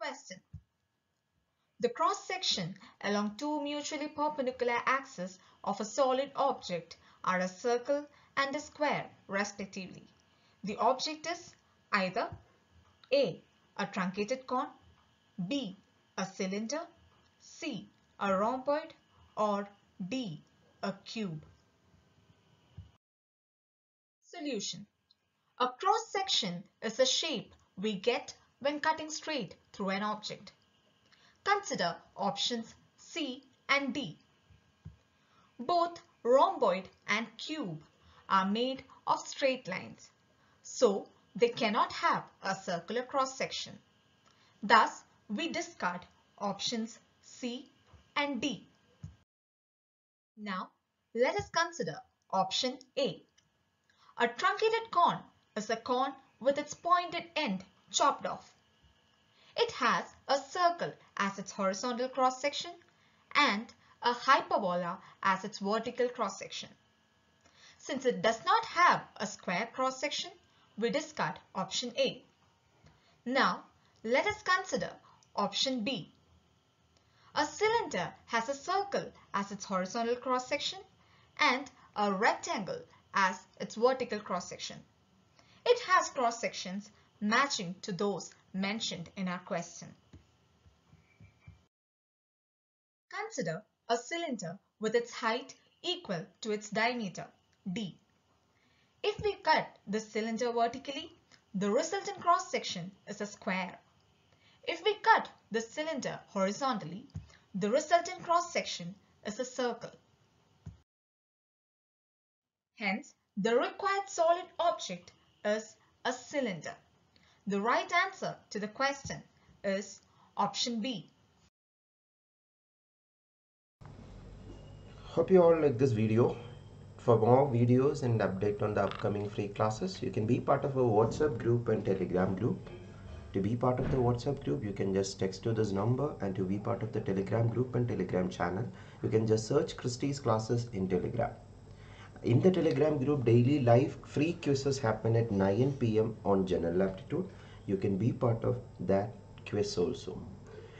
Question. The cross-section along two mutually perpendicular axes of a solid object are a circle and a square, respectively. The object is either A. a truncated cone, B. a cylinder, C. a rhomboid, or D. a cube. Solution. A cross-section is a shape we get when cutting straight through an object. Consider options C and D. Both rhomboid and cube are made of straight lines, so they cannot have a circular cross-section. Thus, we discard options C and D. Now, let us consider option A. A truncated cone is a cone with its pointed end chopped off. It has a circle as its horizontal cross-section and a hyperbola as its vertical cross-section. Since it does not have a square cross-section, we discard option A. Now, let us consider option B. A cylinder has a circle as its horizontal cross-section and a rectangle as its vertical cross-section. It has cross-sections matching to those mentioned in our question. Consider a cylinder with its height equal to its diameter, D. If we cut the cylinder vertically, the resultant cross-section is a square. If we cut the cylinder horizontally, the resultant cross-section is a circle. Hence, the required solid object is a cylinder. The right answer to the question is option B. Hope you all like this video. For more videos and update on the upcoming free classes, you can be part of our WhatsApp group and Telegram group. To be part of the WhatsApp group, you can just text to this number, and to be part of the Telegram group and Telegram channel, you can just search Christy's Classes in Telegram. In the Telegram group, daily live free quizzes happen at 9 PM on general aptitude. You can be part of that quiz also.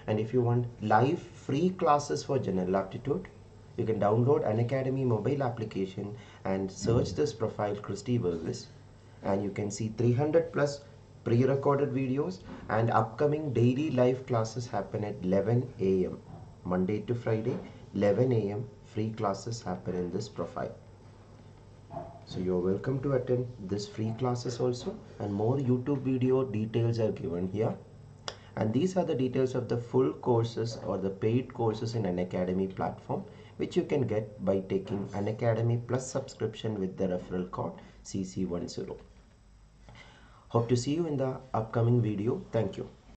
And if you want live free classes for general aptitude, you can download Unacademy mobile application and search this profile Christy Varghese, and you can see 300+ pre-recorded videos, and upcoming daily live classes happen at 11 AM Monday to Friday. 11 AM free classes happen in this profile. So you're welcome to attend this free classes also, and more YouTube video details are given here. And these are the details of the full courses or the paid courses in Unacademy platform, which you can get by taking Unacademy Plus subscription with the referral code CC10. Hope to see you in the upcoming video. Thank you.